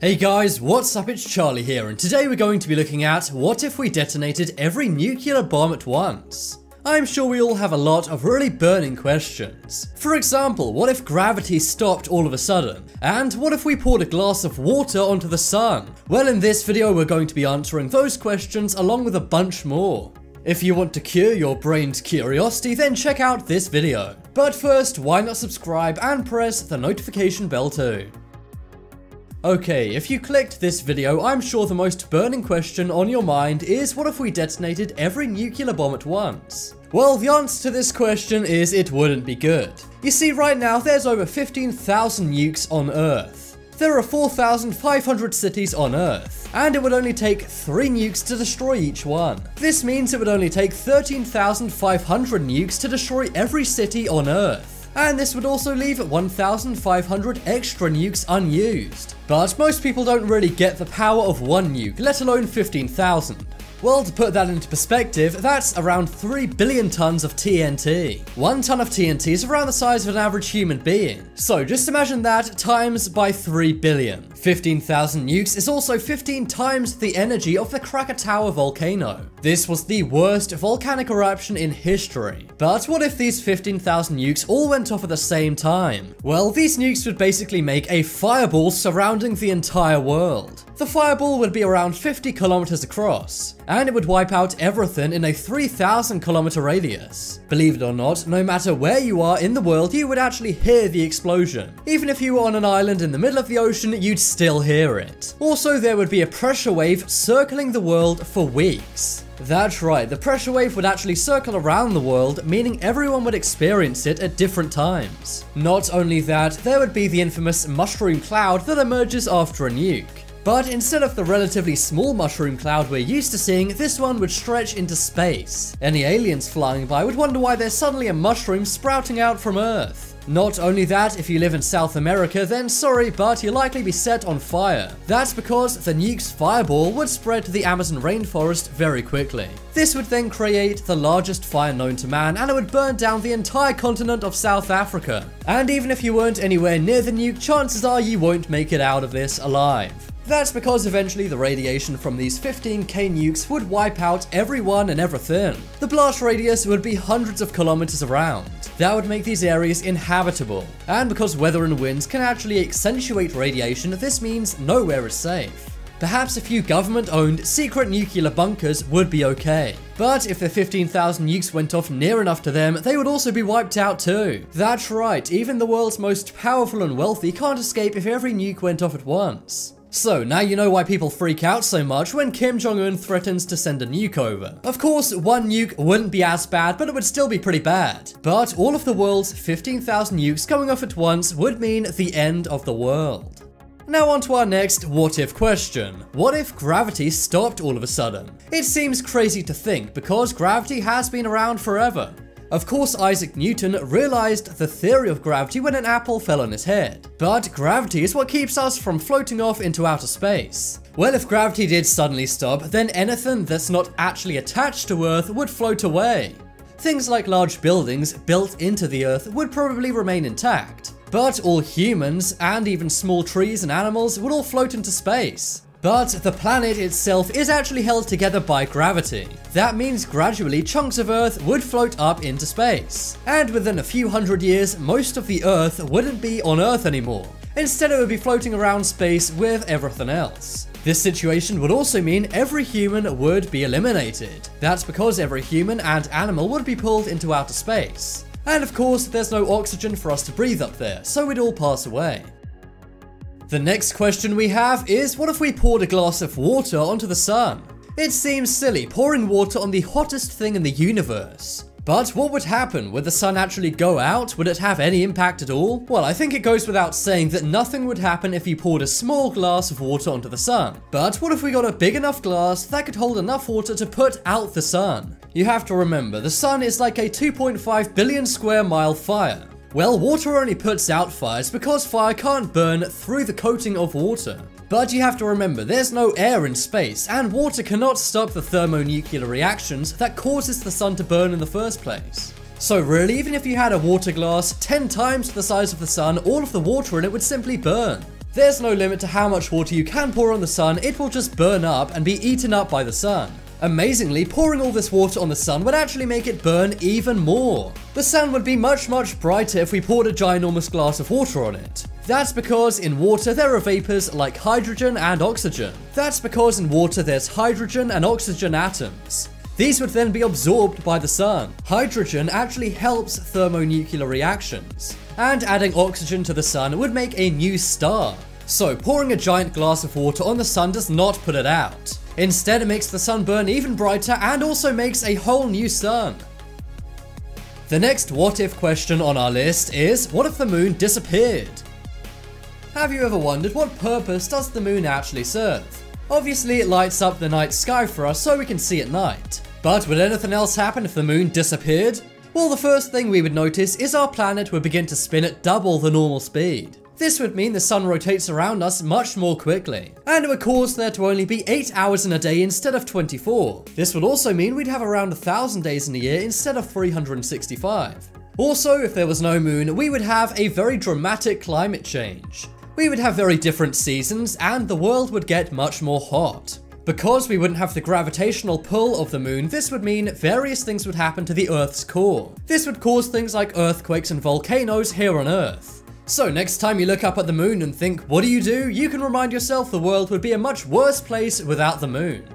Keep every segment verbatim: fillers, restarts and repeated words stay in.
Hey guys, what's up? It's Charlie here, and today we're going to be looking at what if we detonated every nuclear bomb at once? I'm sure we all have a lot of really burning questions. For example, what if gravity stopped all of a sudden? And what if we poured a glass of water onto the sun? Well, in this video we're going to be answering those questions along with a bunch more. If you want to cure your brain's curiosity, then check out this video. But first, why not subscribe and press the notification bell too? Okay, if you clicked this video, I'm sure the most burning question on your mind is what if we detonated every nuclear bomb at once? Well, the answer to this question is it wouldn't be good. You see, right now there's over fifteen thousand nukes on Earth. There are four thousand five hundred cities on Earth, and it would only take three nukes to destroy each one. This means it would only take thirteen thousand five hundred nukes to destroy every city on Earth. And this would also leave one thousand five hundred extra nukes unused. But most people don't really get the power of one nuke, let alone fifteen thousand. Well, to put that into perspective, that's around three billion tons of T N T. One ton of T N T is around the size of an average human being. So just imagine that times by three billion. fifteen thousand nukes is also fifteen times the energy of the Krakatoa volcano. This was the worst volcanic eruption in history. But what if these fifteen thousand nukes all went off at the same time? Well, these nukes would basically make a fireball surrounding the entire world. The fireball would be around fifty kilometers across, and it would wipe out everything in a three thousand kilometer radius. Believe it or not, no matter where you are in the world, you would actually hear the explosion. Even if you were on an island in the middle of the ocean, you'd still hear it. Also, there would be a pressure wave circling the world for weeks. That's right, the pressure wave would actually circle around the world, meaning everyone would experience it at different times. Not only that, there would be the infamous mushroom cloud that emerges after a nuke. But instead of the relatively small mushroom cloud we're used to seeing, this one would stretch into space. Any aliens flying by would wonder why there's suddenly a mushroom sprouting out from Earth. Not only that, if you live in South America, then sorry, but you'll likely be set on fire. That's because the nuke's fireball would spread to the Amazon rainforest very quickly. This would then create the largest fire known to man, and it would burn down the entire continent of South Africa. And even if you weren't anywhere near the nuke, chances are you won't make it out of this alive. That's because eventually the radiation from these fifteen K nukes would wipe out everyone and everything. The blast radius would be hundreds of kilometers around. That would make these areas inhabitable. And because weather and winds can actually accentuate radiation, this means nowhere is safe. Perhaps a few government-owned secret nuclear bunkers would be okay. But if the fifteen thousand nukes went off near enough to them, they would also be wiped out too. That's right, even the world's most powerful and wealthy can't escape if every nuke went off at once. So, now you know why people freak out so much when Kim Jong-un threatens to send a nuke over. Of course, one nuke wouldn't be as bad, but it would still be pretty bad. But all of the world's fifteen thousand nukes going off at once would mean the end of the world. Now on to our next what if question. What if gravity stopped all of a sudden? It seems crazy to think, because gravity has been around forever. Of course, Isaac Newton realized the theory of gravity when an apple fell on his head. But gravity is what keeps us from floating off into outer space. Well, if gravity did suddenly stop, then anything that's not actually attached to Earth would float away. Things like large buildings built into the Earth would probably remain intact. But all humans, and even small trees and animals, would all float into space. But the planet itself is actually held together by gravity. That means gradually chunks of Earth would float up into space. And within a few hundred years, most of the Earth wouldn't be on Earth anymore. Instead, it would be floating around space with everything else. This situation would also mean every human would be eliminated. That's because every human and animal would be pulled into outer space. And of course, there's no oxygen for us to breathe up there, so we'd all pass away. The next question we have is, what if we poured a glass of water onto the sun? It seems silly pouring water on the hottest thing in the universe. But what would happen? Would the sun actually go out? Would it have any impact at all? Well, I think it goes without saying that nothing would happen if you poured a small glass of water onto the sun. But what if we got a big enough glass that could hold enough water to put out the sun? You have to remember, the sun is like a two point five billion square mile fire. Well, water only puts out fires because fire can't burn through the coating of water. But you have to remember, there's no air in space, and water cannot stop the thermonuclear reactions that causes the sun to burn in the first place. So really, even if you had a water glass ten times the size of the sun, all of the water in it would simply burn. There's no limit to how much water you can pour on the sun, it will just burn up and be eaten up by the sun. Amazingly, pouring all this water on the sun would actually make it burn even more. The sun would be much, much brighter if we poured a ginormous glass of water on it. That's because in water there are vapors like hydrogen and oxygen. That's because in water there's hydrogen and oxygen atoms. These would then be absorbed by the sun. Hydrogen actually helps thermonuclear reactions. And adding oxygen to the sun would make a new star. So pouring a giant glass of water on the sun does not put it out. Instead, it makes the sun burn even brighter and also makes a whole new sun. The next what-if question on our list is, what if the moon disappeared? Have you ever wondered what purpose does the moon actually serve? Obviously, it lights up the night sky for us so we can see at night. But would anything else happen if the moon disappeared? Well, the first thing we would notice is our planet would begin to spin at double the normal speed. This would mean the sun rotates around us much more quickly, and it would cause there to only be eight hours in a day instead of twenty-four. This would also mean we'd have around one thousand days in a year instead of three hundred sixty-five. Also, if there was no moon, we would have a very dramatic climate change. We would have very different seasons, and the world would get much more hot. Because we wouldn't have the gravitational pull of the moon, this would mean various things would happen to the Earth's core. This would cause things like earthquakes and volcanoes here on Earth. So next time you look up at the moon and think, what do you do? You can remind yourself the world would be a much worse place without the moon.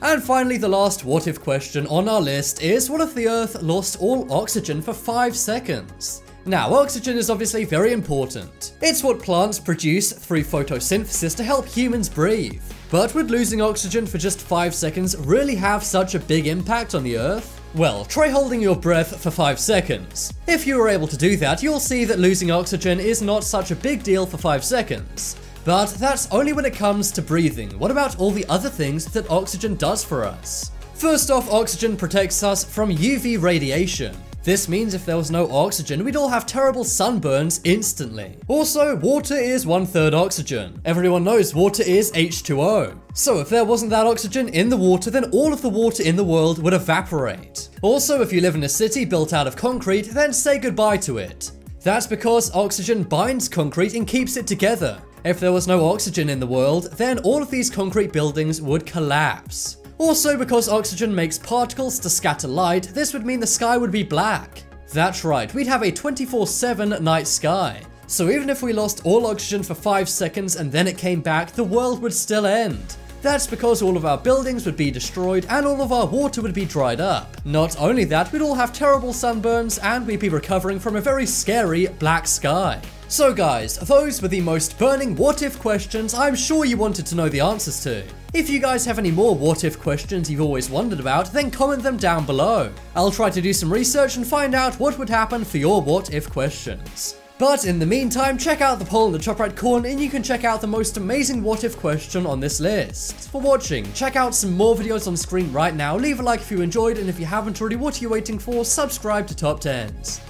And finally, the last what-if question on our list is, what if the Earth lost all oxygen for five seconds? Now, oxygen is obviously very important. It's what plants produce through photosynthesis to help humans breathe. But would losing oxygen for just five seconds really have such a big impact on the Earth? Well, try holding your breath for five seconds. If you were able to do that, you'll see that losing oxygen is not such a big deal for five seconds. But that's only when it comes to breathing. What about all the other things that oxygen does for us? First off, oxygen protects us from U V radiation. This means if there was no oxygen, we'd all have terrible sunburns instantly. Also, water is one-third oxygen. Everyone knows water is H two O. So if there wasn't that oxygen in the water, then all of the water in the world would evaporate. Also, if you live in a city built out of concrete, then say goodbye to it. That's because oxygen binds concrete and keeps it together. If there was no oxygen in the world, then all of these concrete buildings would collapse. Also, because oxygen makes particles to scatter light, this would mean the sky would be black. That's right, we'd have a twenty-four seven night sky. So even if we lost all oxygen for five seconds and then it came back, the world would still end. That's because all of our buildings would be destroyed and all of our water would be dried up. Not only that, we'd all have terrible sunburns and we'd be recovering from a very scary black sky. So guys, those were the most burning what-if questions I'm sure you wanted to know the answers to. If you guys have any more what-if questions you've always wondered about, then comment them down below. I'll try to do some research and find out what would happen for your what-if questions. But in the meantime, check out the poll in the top right corner and you can check out the most amazing what-if question on this list. Thanks for watching, check out some more videos on screen right now, leave a like if you enjoyed, and if you haven't already, what are you waiting for? Subscribe to Top tens.